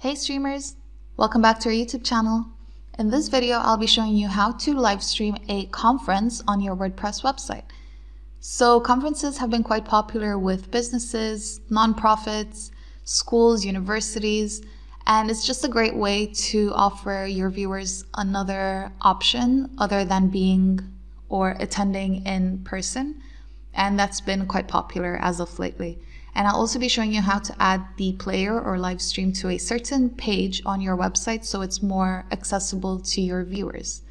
Hey streamers, welcome back to our YouTube channel. In this video, I'll be showing you how to live stream a conference on your WordPress website. So conferences have been quite popular with businesses, nonprofits, schools, universities, and it's just a great way to offer your viewers another option other than being or attending in person. And that's been quite popular as of lately. And I'll also be showing you how to add the player or live stream to a certain page on your website so it's more accessible to your viewers.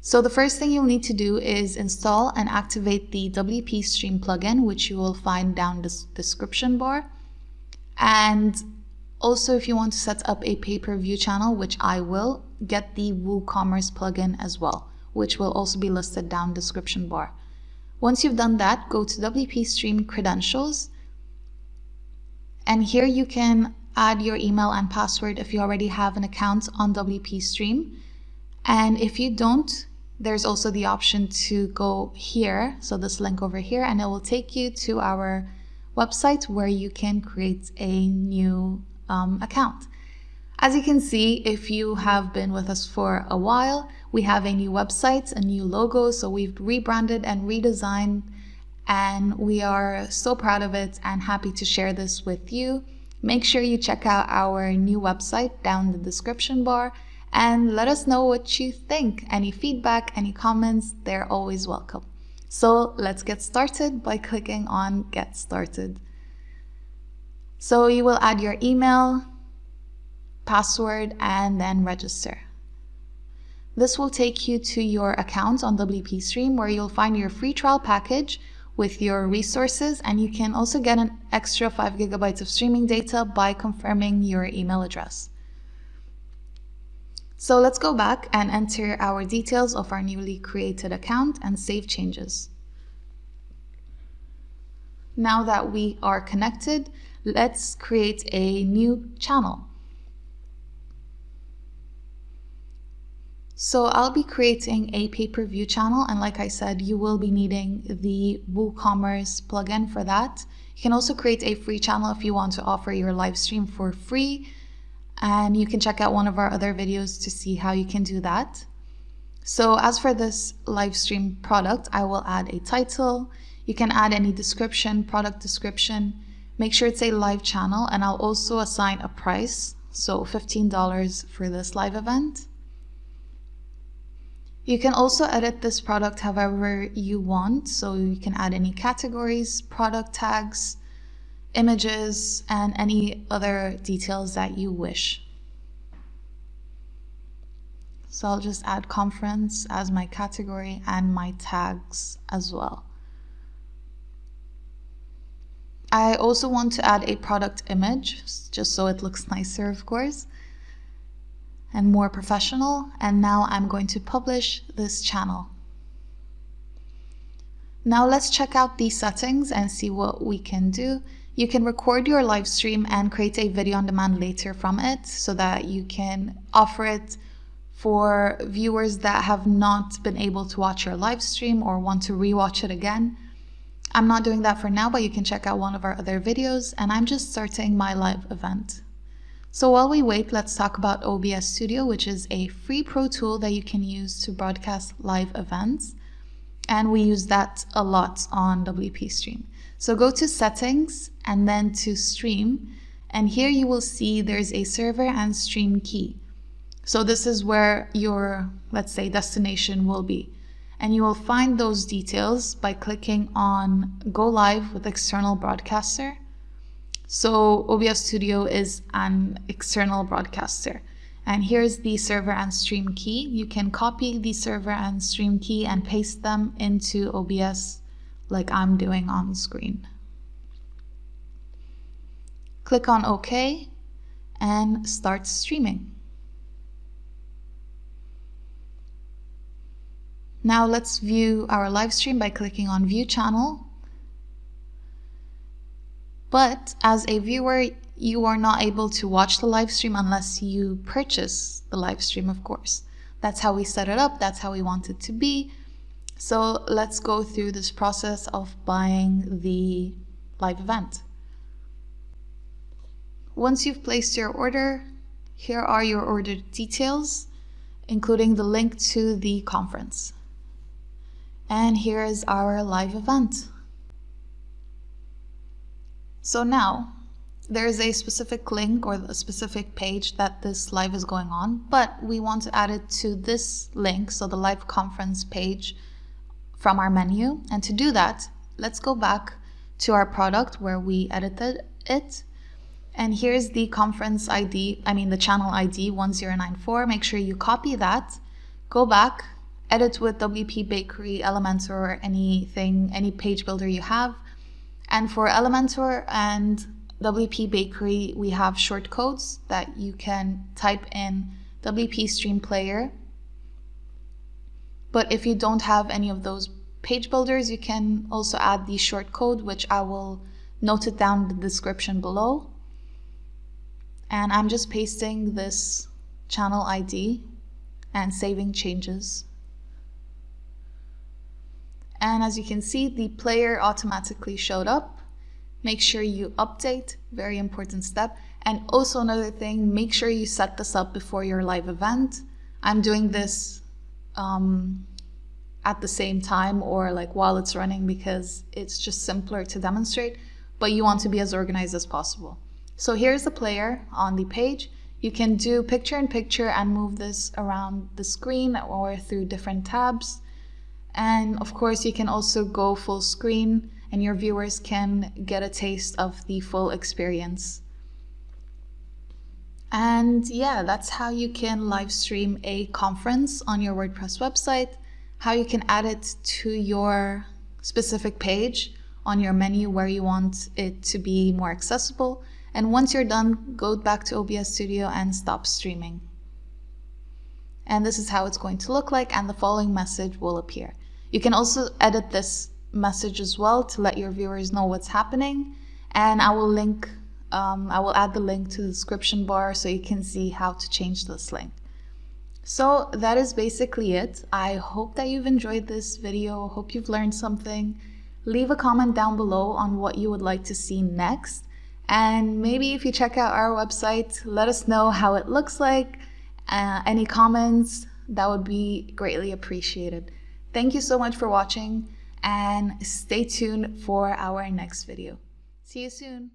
So the first thing you'll need to do is install and activate the WP Stream plugin, which you will find down the description bar. And also, if you want to set up a pay-per-view channel, which I will, get the WooCommerce plugin as well, which will also be listed down the description bar. Once you've done that, go to WP Stream Credentials. And here you can add your email and password if you already have an account on WP Stream. And if you don't, there's also the option to go here, so this link over here, and it will take you to our website where you can create a new account. As you can see, if you have been with us for a while, we have a new website, a new logo, so we've rebranded and redesigned. And we are so proud of it and happy to share this with you. Make sure you check out our new website down the description bar and let us know what you think. Any feedback, any comments, they're always welcome. So let's get started by clicking on Get Started. So you will add your email, password, and then register. This will take you to your account on WP Stream where you'll find your free trial package with your resources, and you can also get an extra 5 GB of streaming data by confirming your email address. So let's go back and enter our details of our newly created account and save changes. Now that we are connected, let's create a new channel. So I'll be creating a pay-per-view channel, and like I said, you will be needing the WooCommerce plugin for that. You can also create a free channel if you want to offer your live stream for free, and you can check out one of our other videos to see how you can do that. So as for this live stream product, I will add a title. You can add any description, product description. Make sure it's a live channel, and I'll also assign a price, so $15 for this live event. You can also edit this product however you want, so you can add any categories, product tags, images, and any other details that you wish. So I'll just add conference as my category and my tags as well. I also want to add a product image, just so it looks nicer, of course, and more professional. And now I'm going to publish this channel. Now let's check out the settings and see what we can do. You can record your live stream and create a video on demand later from it so that you can offer it for viewers that have not been able to watch your live stream or want to rewatch it again. I'm not doing that for now, but you can check out one of our other videos, and I'm just starting my live event. So while we wait, let's talk about OBS Studio, which is a free pro tool that you can use to broadcast live events. And we use that a lot on WP Stream. So go to Settings and then to Stream. And here you will see there's a server and stream key. So this is where your, let's say, destination will be. And you will find those details by clicking on Go Live with External Broadcaster. So OBS Studio is an external broadcaster. And here's the server and stream key. You can copy the server and stream key and paste them into OBS like I'm doing on screen. Click on OK and start streaming. Now let's view our live stream by clicking on View Channel. But as a viewer, you are not able to watch the live stream unless you purchase the live stream, of course. That's how we set it up. That's how we want it to be. So let's go through this process of buying the live event. Once you've placed your order, here are your order details, including the link to the conference. And here is our live event. So now, there is a specific link or a specific page that this live is going on, but we want to add it to this link, so the live conference page from our menu. And to do that, let's go back to our product where we edited it. And here's the conference ID, the channel ID 1094. Make sure you copy that, go back, edit with WPBakery, Elementor, or anything, any page builder you have. And for Elementor and WPBakery, we have short codes that you can type in WP Stream Player. But if you don't have any of those page builders, you can also add the short code, which I will note it down in the description below. And I'm just pasting this channel ID and saving changes. And as you can see, the player automatically showed up. Make sure you update, very important step. And also another thing, make sure you set this up before your live event. I'm doing this at the same time or like while it's running because it's just simpler to demonstrate, but you want to be as organized as possible. So here's the player on the page. You can do picture-in-picture and move this around the screen or through different tabs. And of course, you can also go full screen and your viewers can get a taste of the full experience. And yeah, that's how you can live stream a conference on your WordPress website, how you can add it to your specific page on your menu where you want it to be more accessible. And once you're done, go back to OBS Studio and stop streaming. And this is how it's going to look like, and the following message will appear. You can also edit this message as well to let your viewers know what's happening. And I will link, I will add the link to the description bar so you can see how to change this link. So that is basically it. I hope that you've enjoyed this video. Hope you've learned something. Leave a comment down below on what you would like to see next. And maybe if you check out our website, let us know how it looks like. Any comments, that would be greatly appreciated. Thank you so much for watching and stay tuned for our next video. See you soon.